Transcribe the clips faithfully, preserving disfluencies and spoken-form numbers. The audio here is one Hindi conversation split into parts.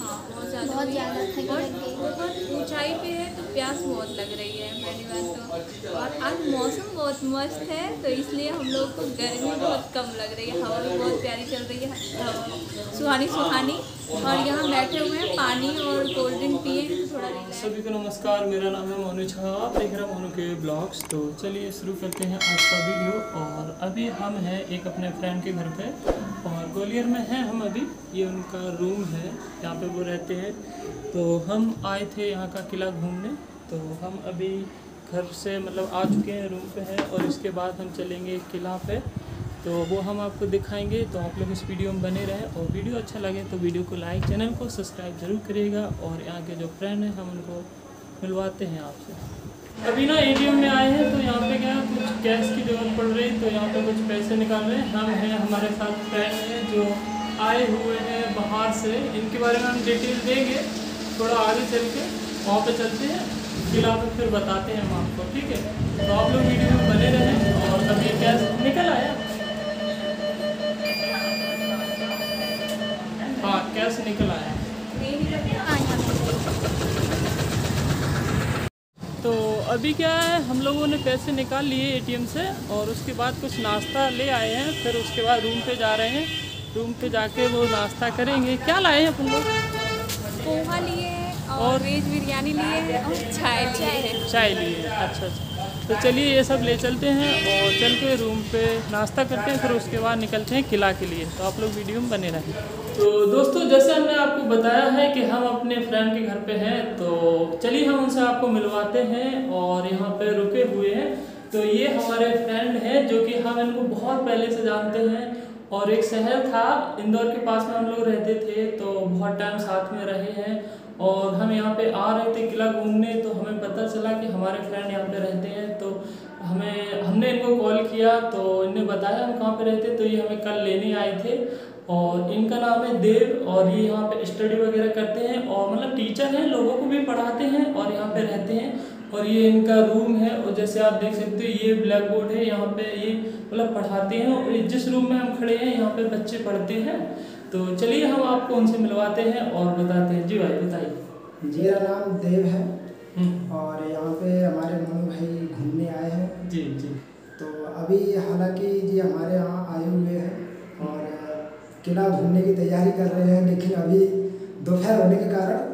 हाँ बहुत ज़्यादा बहुत ज़्यादा थक गई। बहुत ऊंचाई पे है तो प्यास बहुत लग रही है पहली बार तो। और आज मौसम बहुत मस्त है तो इसलिए हम लोग को गर्मी बहुत कम लग रही है, हवा भी बहुत प्यारी चल रही है, सुहानी सुहानी। और यहाँ बैठे हुए हैं, पानी और कोल्ड ड्रिंक पिए थोड़ा। सभी को नमस्कार, मेरा नाम है मोनू झा, आप देख रहे हैं मोनू के ब्लॉग्स। तो चलिए शुरू करते हैं आज का वीडियो। और अभी हम हैं एक अपने फ्रेंड के घर पे और ग्वालियर में हैं हम अभी। ये उनका रूम है, यहाँ पे वो रहते हैं। तो हम आए थे यहाँ का किला घूमने, तो हम अभी घर से मतलब आ चुके हैं, रूम पे हैं। और इसके बाद हम चलेंगे किला पे, तो वो हम आपको दिखाएंगे। तो आप लोग इस वीडियो में बने रहें और वीडियो अच्छा लगे तो वीडियो को लाइक, चैनल को सब्सक्राइब जरूर करिएगा। और यहाँ के जो फ्रेंड हैं हम उनको मिलवाते हैं आपसे। अभी ना एटीएम में आए हैं, तो यहाँ पे क्या कुछ कैश की जरूरत पड़ रही, तो यहाँ पे कुछ पैसे निकाल रहे हैं हम हैं। हमारे साथ फ्रेंड हैं जो आए हुए हैं बाहर से, इनके बारे में हम डिटेल देंगे थोड़ा आगे चल के। वहाँ पर चलते हैं किला पे, फिर बताते हैं हम आपको, ठीक है? तो आप लोग वीडियो में बने रहें। और अभी कैश निकल आया, हाँ कैश निकल आया। तो अभी क्या है, हम लोगों ने पैसे निकाल लिए एटीएम से और उसके बाद कुछ नाश्ता ले आए हैं। फिर उसके बाद रूम पे जा रहे हैं, रूम पे जाके वो नाश्ता करेंगे। क्या लाए हैं अपन लोग? पोहा लिए और वेज बिरयानी लिए और चाय लिए। चाय लिए, अच्छा अच्छा। तो चलिए ये सब ले चलते हैं और चल के रूम पे नाश्ता करते हैं, फिर उसके बाद निकलते हैं किला के लिए। तो आप लोग वीडियो में बने रहें। तो दोस्तों, जैसे हमने आपको बताया है कि हम अपने फ्रेंड के घर पे हैं, तो चलिए हम उनसे आपको मिलवाते हैं। और यहाँ पे रुके हुए हैं, तो ये हमारे फ्रेंड हैं जो कि हम इनको बहुत पहले से जानते हैं। और एक शहर था इंदौर के पास में हम लोग रहते थे, तो बहुत टाइम साथ में रहे हैं। और हम यहाँ पे आ रहे थे किला घूमने, तो हमें पता चला कि हमारे फ्रेंड यहाँ पे रहते हैं। तो हमें हमने इनको कॉल किया, तो इनने बताया हम कहाँ पे रहते। तो ये हमें कल लेने आए थे। और इनका नाम है देव और ये यहाँ पे स्टडी वगैरह करते हैं और मतलब टीचर हैं, लोगों को भी पढ़ाते हैं और यहाँ पे रहते हैं। और ये इनका रूम है, और जैसे आप देख सकते हो ये ब्लैक बोर्ड है, यहाँ पे ये मतलब पढ़ाते हैं। और जिस रूम में हम खड़े हैं यहाँ पे बच्चे पढ़ते हैं। तो चलिए हम आपको उनसे मिलवाते हैं और बताते हैं। जी भाई बताइए। जी, मेरा नाम देव है और यहाँ पे हमारे मोनू भाई घूमने आए हैं। जी जी। तो अभी हालांकि जी हमारे यहाँ आए हुए हैं और किला घूमने की तैयारी कर रहे हैं, लेकिन अभी दोपहर होने के कारण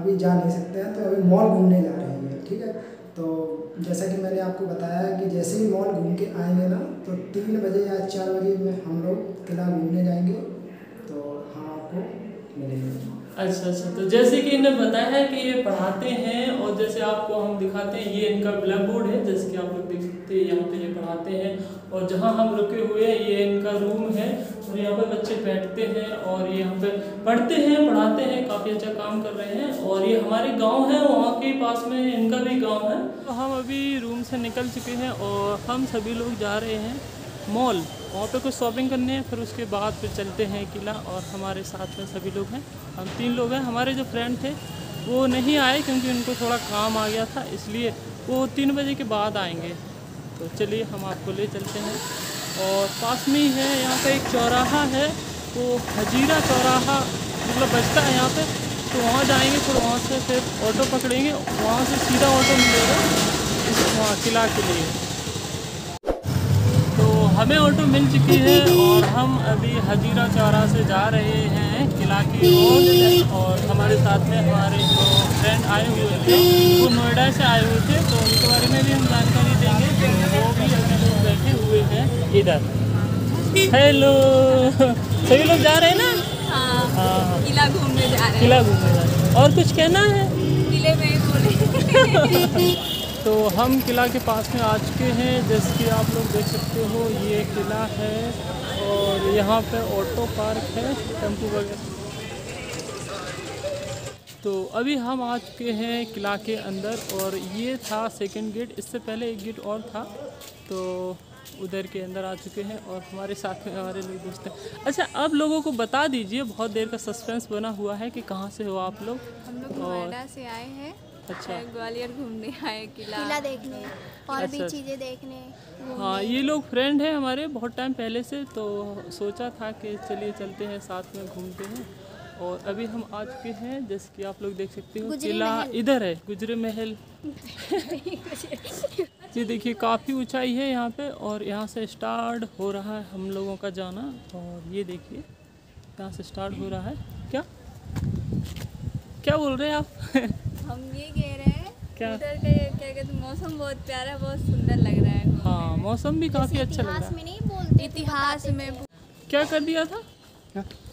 अभी जा नहीं सकते हैं, तो अभी मॉल घूमने जा रहे हैं, ठीक है? तो जैसा कि मैंने आपको बताया कि जैसे ही मॉल घूम के आएंगे ना, तो तीन बजे या चार बजे में हम लोग किला घूमने जाएंगे, तो हम आपको मिलेंगे। अच्छा अच्छा। तो जैसे कि इन्हें बताया है कि ये पढ़ाते हैं, और जैसे आपको हम दिखाते हैं ये इनका ब्लैक बोर्ड है, जैसे कि आप लोग देख सकते हैं यहाँ पे ये पढ़ाते हैं। और जहाँ हम रुके हुए हैं ये इनका रूम है, और यहाँ पर बच्चे बैठते हैं और ये यहाँ पे पढ़ते हैं, पढ़ाते हैं, काफ़ी अच्छा काम कर रहे हैं। और ये हमारे गाँव है, वहाँ के पास में इनका भी गाँव है। तो हम अभी रूम से निकल चुके हैं और हम सभी लोग जा रहे हैं मॉल, वहाँ पे कुछ शॉपिंग करने हैं। फिर उसके बाद फिर चलते हैं किला। और हमारे साथ में सभी लोग हैं, हम तीन लोग हैं। हमारे जो फ्रेंड थे वो नहीं आए क्योंकि उनको थोड़ा काम आ गया था, इसलिए वो तीन बजे के बाद आएंगे। तो चलिए हम आपको ले चलते हैं। और पास में ही है यहाँ पे एक चौराहा है, वो हजीरा चौराहा मतलब बचता है यहाँ पर, तो वहाँ जाएँगे। फिर वहाँ से फिर ऑटो पकड़ेंगे, वहाँ से सीधा ऑटो मिलेगा इस वहाँ किला के लिए। हमें ऑटो मिल चुकी है और हम अभी हजीरा चौराहा से जा रहे हैं किला की ओर। और हमारे साथ में हमारे जो फ्रेंड आए हुए थे वो नोएडा से आए हुए थे, तो उनके बारे में भी हम जानकारी देंगे। तो वो भी अभी लोग बैठे हुए हैं इधर। हेलो, सभी लोग जा रहे हैं ना? हाँ हाँ, किला घूमने जा रहे हैं। किला घूमने जा रहे हैं। और कुछ कहना है किले में? तो हम किला के पास में आ चुके हैं, जैसे कि आप लोग देख सकते हो ये किला है। और यहाँ पे ऑटो पार्क है, टेम्पू वगैरह। तो अभी हम आ चुके हैं किला के अंदर, और ये था सेकंड गेट, इससे पहले एक गेट और था। तो उधर के अंदर आ चुके हैं और हमारे साथ में हमारे लोग दोस्त हैं। अच्छा, आप लोगों को बता दीजिए, बहुत देर का सस्पेंस बना हुआ है कि कहाँ से हो आप लोग? हम लोग नोएडा से आए हैं। अच्छा, ग्वालियर घूमने आए, किला किला देखने और अच्छा, भी चीज़ें देखने। हाँ, ये लोग फ्रेंड हैं हमारे बहुत टाइम पहले से, तो सोचा था कि चलिए चलते हैं साथ में घूमते हैं। और अभी हम आ चुके हैं, जैसे कि आप लोग देख सकते हो किला इधर है, गुजरी महल। ये देखिए काफ़ी ऊंचाई है यहाँ पे और यहाँ से स्टार्ट हो रहा है हम लोगों का जाना। और ये देखिए यहाँ से स्टार्ट हो रहा है। क्या क्या बोल रहे हैं आप? हम ये कह रहे हैं क्या उधर का क्या कहते हैं, मौसम बहुत प्यारा है, बहुत सुंदर लग रहा है। हाँ मौसम भी काफ़ी अच्छा लग रहा है। इतिहास में नहीं बोलते, इतिहास में क्या कर दिया था,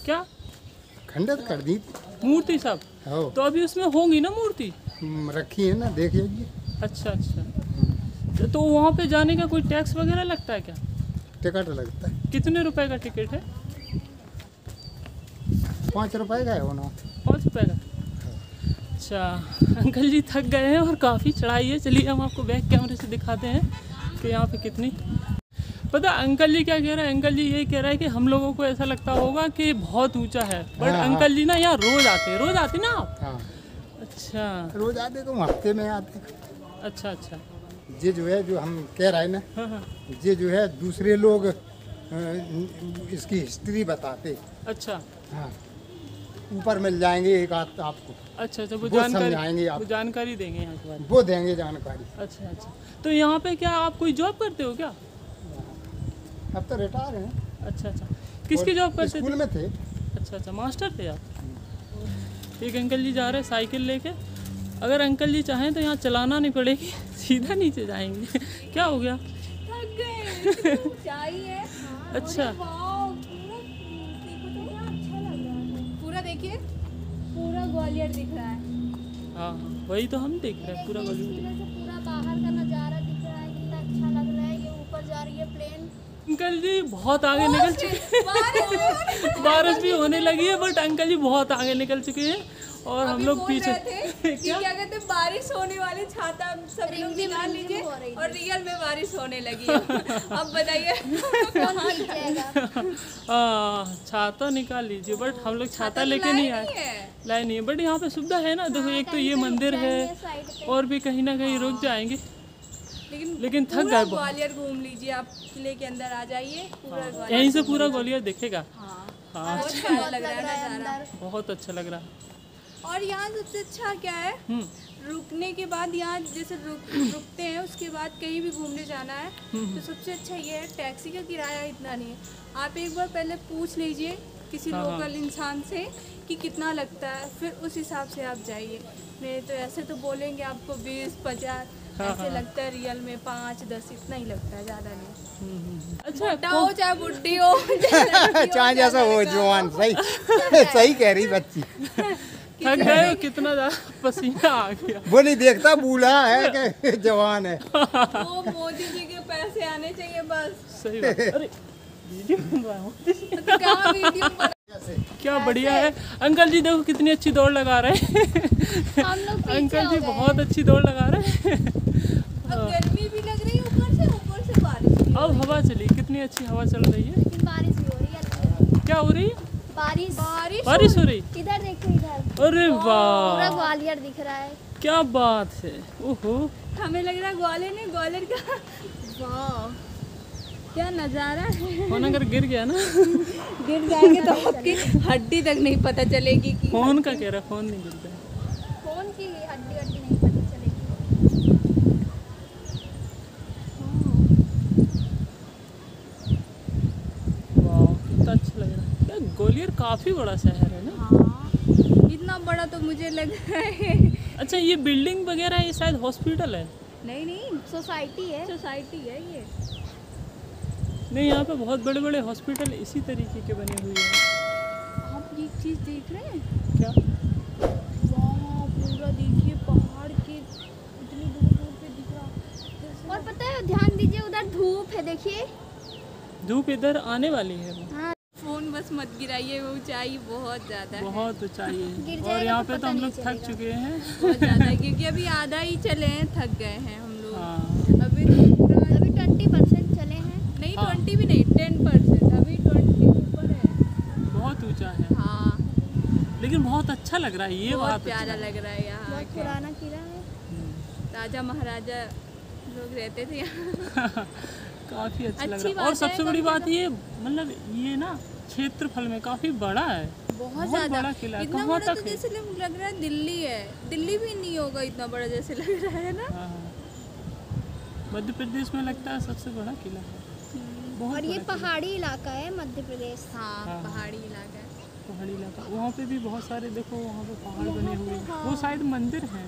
क्या खंडित कर दी मूर्ति साहब। तो अभी उसमें होंगी ना मूर्ति रखी है ना, देख लीजिए। अच्छा अच्छा, तो वहाँ पे जाने का कोई टैक्स वगैरह लगता है क्या? टिकट लगता है। कितने रुपए का टिकट है? पाँच रुपए का है वो ना। पाँच रुपए का। अच्छा अंकल जी थक गए हैं और काफ़ी चढ़ाई है। चलिए हम आपको बैक कैमरे से दिखाते हैं कि यहाँ पे कितनी। पता अंकल जी क्या कह रहे हैं, अंकल जी यही कह रहा है कि हम लोगों को ऐसा लगता होगा कि बहुत ऊंचा है, बट हाँ, अंकल जी ना यहाँ रोज आते रोज आते ना आप? हाँ। अच्छा रोज आते तो हफ्ते में आते। अच्छा अच्छा, ये जो है जो हम कह रहे हैं ना, हाँ, हाँ। ये जो है दूसरे लोग इसकी हिस्ट्री बताते। अच्छा हाँ, ऊपर मिल जाएंगे एक आध आपको। अच्छा अच्छा, वो जानकारी वो जानकारी देंगे यहाँ के बारे, वो देंगे जानकारी। अच्छा अच्छा, तो यहाँ पे क्या आप कोई जॉब करते हो क्या? अब तो रिटायर हैं। अच्छा अच्छा, किसकी जॉब करते थे? स्कूल में थे। अच्छा अच्छा, मास्टर थे आप। एक अंकल जी जा रहे हैं साइकिल लेके, अगर अंकल जी चाहें तो यहाँ चलाना नहीं पड़ेगी, सीधा नीचे जाएंगे। क्या हो गया? थक गए चाहिए। अच्छा पूरा देखिए, पूरा ग्वालियर दिख रहा है। हाँ वही तो हम देख रहे हैं, पूरा ग्वालियर, पूरा बाहर का नज़ारा दिख रहा है, कितना अच्छा लग रहा है। ये ऊपर जा रही है प्लेन। अंकल जी बहुत आगे निकल चुके हैं, बारिश भी होने लगी है, बट अंकल जी बहुत आगे निकल चुके हैं और हम लोग पीछे थे। क्या कहते हैं, बारिश होने वाली, छाता सब लोग निकाल लीजिए, और रियल में बारिश होने लगी है। अब बताइए कहाँ? छाता निकाल लीजिए, बट हम लोग छाता लेके नहीं आए, लाए नहीं है। बट यहाँ पे सुविधा है ना, देखो एक तो ये मंदिर है और भी कहीं ना कहीं रुक जाएंगे, लेकिन लेकिन थक गए। ग्वालियर घूम लीजिए आप, किले के अंदर आ जाइए, पूरा यहीं से पूरा ग्वालियर दिखेगा। हाँ हाँ अच्छा लग रहा है, बहुत अच्छा लग रहा है। और यहाँ सबसे अच्छा क्या है, रुकने के बाद यहाँ जैसे रुक रुकते हैं, उसके बाद कहीं भी घूमने जाना है तो सबसे अच्छा ये है, टैक्सी का किराया इतना नहीं है। आप एक बार पहले पूछ लीजिए किसी लोकल इंसान से कि कितना लगता है, फिर उस हिसाब से आप जाइए। नहीं तो ऐसे तो बोलेंगे आपको बीस पचास ऐसे लगता है, रियल में पाँच दस इतना ही लगता है, ज्यादा नहीं। अच्छा तो चाहे बुढ़ी हो चाहे जैसा हो, जवान सही सही कह रही बच्ची। थक गए हो, कितना ज्यादा पसीना आ गया। वो नहीं देखता बूढ़ा है कि जवान है, वो मोदी जी के पैसे आने चाहिए बस। सही बात। अरे वीडियो क्या बढ़िया है। अंकल जी देखो कितनी अच्छी दौड़ लगा रहे हैं। अंकल जी बहुत अच्छी दौड़ लगा रहे हैं। अब गर्मी भी लग रही है, ऊपर से ऊपर से बारिश। अब हवा चली, कितनी अच्छी हवा चल रही है, लेकिन बारिश भी हो रही है। क्या हो रही है? बारिश बारिश बारिश हो रही। इधर देखो इधर, अरे वाह पूरा ग्वालियर दिख रहा है। क्या बात है, ओहो हमें लग रहा है ग्वालियर ने ग्वालियर का, वाह क्या नज़ारा है। फोन अगर गिर गया ना गिर जाएंगे तो आपकी हड्डी तक नहीं पता चलेगी। कि फोन का कह रहा, फोन नहीं गिरता है, फोन की हड्डी हड्डी नहीं पता चलेगी। वाह कितना अच्छा लग रहा है। क्या ग्वालियर काफ़ी बड़ा शहर है ना? हाँ इतना बड़ा तो मुझे लग रहा है। अच्छा ये बिल्डिंग वगैरह, ये शायद हॉस्पिटल है? नहीं नहीं सोसाइटी है, सोसाइटी है ये। नहीं यहाँ पे बहुत बड़े बड़े हॉस्पिटल इसी तरीके के बने हुए हैं। आप ये चीज़ देख रहे हैं क्या? वाह पूरा देखिए, पहाड़ के इतनी दूर दूर पे दिख रहा। और पता है ध्यान दीजिए उधर धूप है, देखिए धूप इधर आने वाली है। हाँ। फोन बस मत गिराइए, वो ऊंचाई बहुत ज़्यादा है, बहुत ऊंचाई है। और यहाँ पे तो हम लोग थक चुके हैं बहुत ज़्यादा, क्योंकि अभी आधा ही चले हैं, थक गए हैं हम लोग। अभी अभी ट्वेंटी परसेंट चले हैं, नहीं ट्वेंटी भी नहीं, टेन परसेंट अभी ट्वेंटी ऊपर है। बहुत ऊंचा है हाँ, लेकिन बहुत अच्छा लग रहा है, ये बहुत बात प्यारा लग रहा है। यहाँ बहुत पुराना किला है, राजा महाराजा लोग रहते थे यहाँ। काफ़ी अच्छा लग रहा है। और सबसे बड़ी बात ये, मतलब ये ना क्षेत्रफल में काफी बड़ा है, बहुत ज्यादा किला। इतना बड़ा तक तो जैसे लग रहा है दिल्ली है, दिल्ली भी नहीं होगा इतना बड़ा जैसे लग रहा है ना। मध्य प्रदेश में लगता है सबसे बड़ा किला है। और ये पहाड़ी इलाका है मध्य प्रदेश। हाँ, पहाड़ी इलाका है, पहाड़ी इलाका। वहाँ पे भी बहुत सारे, देखो वहाँ पे पहाड़ बने हुए हैं, वो शायद मंदिर है।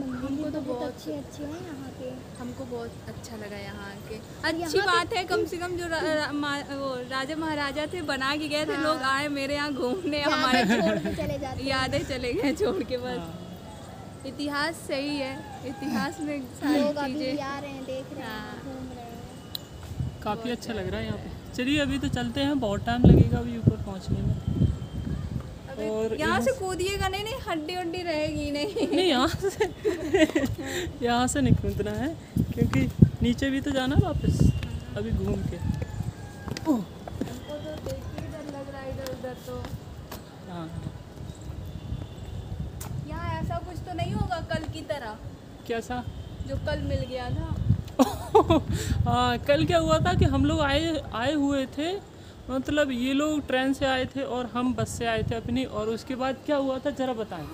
हमको तो बहुत अच्छे अच्छे हैं यहाँ पे, हमको बहुत अच्छा लगा यहाँ के। अच्छी बात है कम से कम जो रा, रा, मा, वो राजा महाराजा थे बना के गए थे, हाँ। लोग आए मेरे यहाँ घूमने, हमारे यादें चले गए छोड़ के बस। इतिहास सही है, इतिहास में सारी चीजें आ रहे हैं, देख रहे हैं, काफी अच्छा लग रहा है यहाँ पे। चलिए अभी तो चलते हैं, बहुत टाइम लगेगा अभी ऊपर पहुँचने में। और यहाँ से कूदिएगा नहीं, नहीं हड्डी हड्डी रहेगी नहीं, नहीं यहाँ से यहाँ से नहीं कूदना है क्योंकि नीचे भी तो जाना वापस अभी घूम के। तो डर लग रहा है इधर उधर तो। हाँ, यहाँ ऐसा कुछ तो नहीं होगा कल की तरह, कैसा जो कल मिल गया था। हाँ, कल क्या हुआ था कि हम लोग आए आए हुए थे, मतलब ये लोग ट्रेन से आए थे और हम बस से आए थे अपनी। और उसके बाद क्या हुआ था जरा बताएं।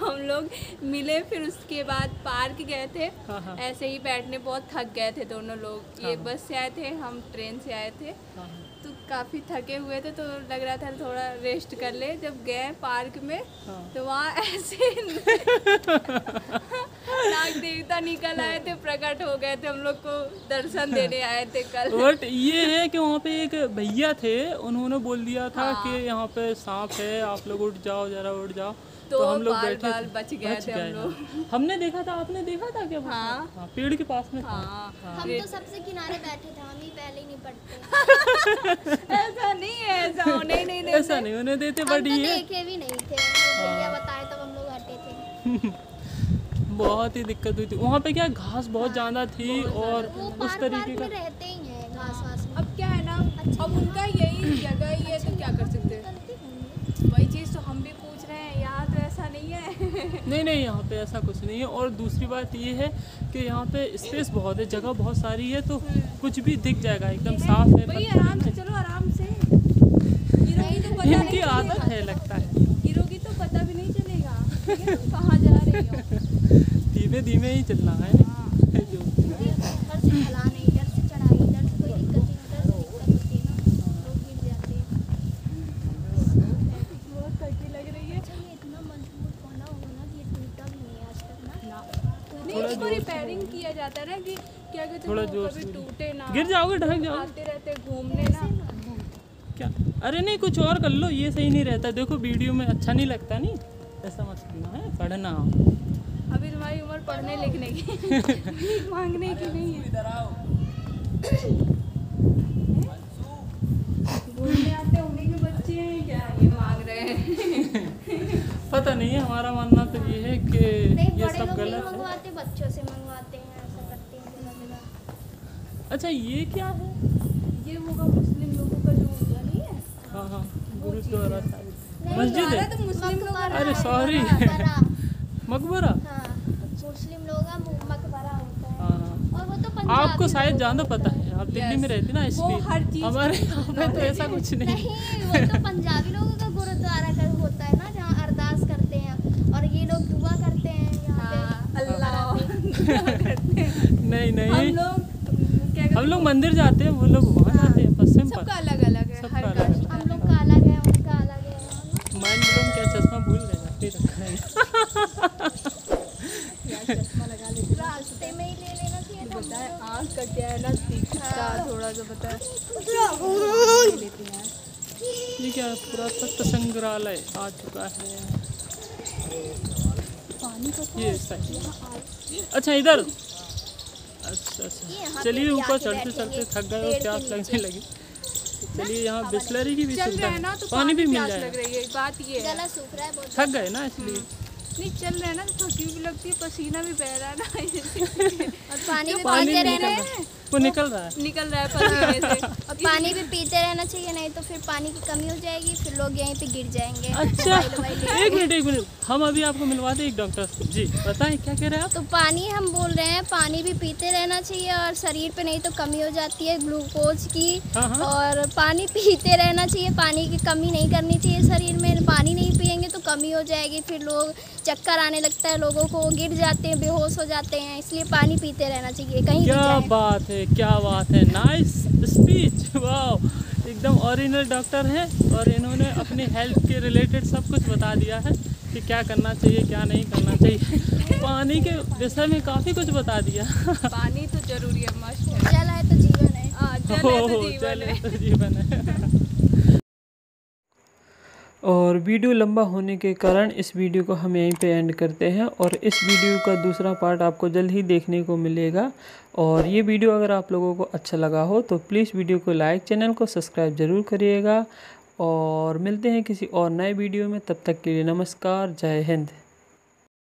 हम लोग मिले, फिर उसके बाद पार्क गए थे। हाँ हाँ। ऐसे ही बैठने बहुत थक गए थे दोनों लोग। हाँ। ये बस से आए थे, हम ट्रेन से आए थे। हाँ। तो काफ़ी थके हुए थे, तो लग रहा था थोड़ा रेस्ट कर ले। जब गए पार्क में, हाँ। तो वहाँ ऐसे नाग देवता निकल आए थे, प्रकट हो गए थे, हम लोग को दर्शन देने आए थे कल। बट ये है कि वहाँ पे एक भैया थे, उन्होंने बोल दिया था। हाँ। कि यहाँ पे सांप है, आप लोग उठ जाओ जरा उठ जाओ। तो, तो हम लोग बैठे, बच गए थे हम लोग। हमने देखा था, आपने देखा था क्या? हाँ, हाँ, पेड़ के पास में। हाँ, हाँ, हम तो सबसे किनारे बैठे थे, हम ही पहले ही निपटते। ऐसा नहीं है, ऐसा नहीं नहीं ऐसा नहीं उन्हें देते, बट ये देखे भी नहीं थे, भैया बताए तब हम लोग हटे थे। बहुत ही दिक्कत हुई थी वहाँ पे, क्या घास बहुत ज़्यादा थी और उस तरीके का रहते ही है घास वास। अब क्या है ना, अब उनका यही जगह ही है, तो क्या कर सकते हैं, वही चीज़ तो हम भी पूछ रहे हैं। यहाँ तो ऐसा नहीं है। नहीं नहीं, यहाँ पे ऐसा कुछ नहीं है। और दूसरी बात ये है कि यहाँ पे स्पेस बहुत है, जगह बहुत सारी है, तो कुछ भी दिख जाएगा, एकदम साफ है। भाई आराम से चलो, आराम से। इनकी आदत है लगता है, गिरोगी तो पता भी नहीं चलेगा कहाँ जा रही हो। धीमे धीमे ही चलना है। हाँ। जो इधर से चला नहीं, इधर से चढ़ाई, इधर से कोई दिक्कत नहीं, इधर दिक्कत होती है ना, लोग गिर जाते हैं। ट्रैफिक बहुत कड़की लग रही है। अच्छा, ये इतना मजबूत होना होगा ना कि ये टूटा भी नहीं है आज तक ना, तो नहीं इसको रिपेयरिंग किया जाता है ना कि क्या कहते हैं, कभी टूटे ना, गिर जाओगे ढक जाओगे, आते रहते घूमने ना क्या। अरे नहीं, कुछ और कर लो, ये सही नहीं रहता। देखो वीडियो में अच्छा नहीं लगता, नहीं ऐसा मत करना है, पढ़ना। अभी तुम्हारी उम्र पढ़ने लिखने की मांगने की नहीं है। बोलने आते होंगे कि बच्चे हैं क्या, ये मांग रहे हैं। पता नहीं है, हमारा मानना तो ये है कि ये सब गलत है, बच्चों से मंगवाते हैं, ऐसा करते हैं। अच्छा ये क्या है? ये होगा मुस्लिम लोगों का जो होता नहीं है। हाँ हाँ, गुरुद्वारा मस्जिद है तो मुस्लिम लोग। अरे सॉरी, मकबरा। हाँ, मुस्लिम लोग का मकबरा होता है। हाँ। और वो तो पंजाब, आपको शायद ज़्यादा पता है, आप दिल्ली में रहते ना इसलिए। हमारे यहाँ पे तो ऐसा कुछ नहीं, नहीं वो तो पंजाबी लोगों का गुरुद्वारा का होता है ना, जहाँ अरदास करते हैं, और ये लोग दुआ करते हैं यहाँ पे अल्लाह। नहीं नहीं, हम लोग हम लोग मंदिर जाते हैं, वो लोग वहाँ जाते हैं। पश्चिम पर सबका अलग अलग है, सबका अलग है। हम लोग का अलग है, उनका अलग है। माइंड ब्लोन, क्या चश्मा भूल गए रास्ते में ही ले लेना चाहिए था। बताए आँख का क्या है ना, तीखा थोड़ा सा बताए। ये क्या पुरातत्व संग्रहालय आ चुका है। पानी का ये सही। अच्छा इधर, अच्छा अच्छा, चलिए ऊपर चढ़ते चढ़ते थक गए और प्यास लगने लगी। चलिए यहाँ बिस्लरी की भी सुविधा है ना, तो पानी भी मिल जाएगा। बात ये है थक गए ना इसलिए, नहीं चल रहा है ना, तो थकी भी लगती है, पसीना भी बह रहा है ना, और पानी में पानी रहना है। वो निकल रहा है निकल रहा है पसीने से। और पानी भी पीते रहना चाहिए, नहीं तो फिर पानी की कमी हो जाएगी, फिर लोग यहीं पे गिर जाएंगे। अच्छा एक मिनट एक मिनट हम अभी आपको मिलवाते एक डॉक्टर जी, बताएं क्या कह रहे हैं आप। तो पानी हम बोल रहे हैं पानी भी पीते रहना चाहिए और शरीर पे नहीं तो कमी हो जाती है ग्लूकोज की। और पानी पीते रहना चाहिए, पानी की कमी नहीं करनी चाहिए शरीर में। पानी नहीं पियेंगे तो कमी हो जाएगी, फिर लोग चक्कर आने लगता है, लोगों को गिर जाते हैं, बेहोश हो जाते हैं, इसलिए पानी पीते रहना चाहिए। कहीं क्या बात है, क्या बात है, नाइस स्पीच, वाह एकदम ओरिजिनल डॉक्टर है और इन्होंने अपने हेल्थ के रिलेटेड सब कुछ बता दिया है कि क्या करना चाहिए क्या नहीं करना चाहिए। पानी के विषय में काफ़ी कुछ बता दिया। पानी तो जरूरी है, मस्त है, जल है तो जीवन है। आ, जल है तो जीवन है, तो जीवन है। और वीडियो लंबा होने के कारण इस वीडियो को हम यहीं पे एंड करते हैं और इस वीडियो का दूसरा पार्ट आपको जल्द ही देखने को मिलेगा। और ये वीडियो अगर आप लोगों को अच्छा लगा हो तो प्लीज़ वीडियो को लाइक, चैनल को सब्सक्राइब ज़रूर करिएगा। और मिलते हैं किसी और नए वीडियो में, तब तक के लिए नमस्कार, जय हिंद।